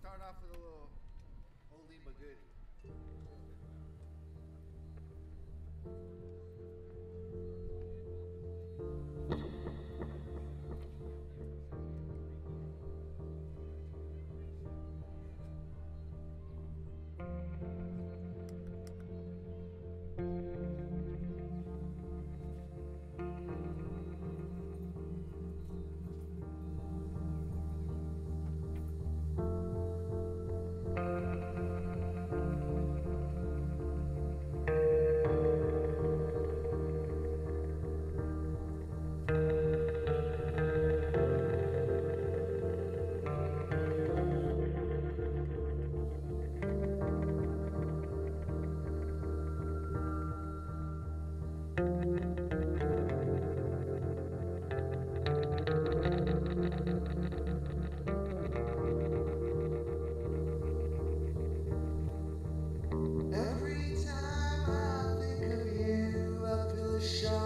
start off with a little oldie but goodie. Shut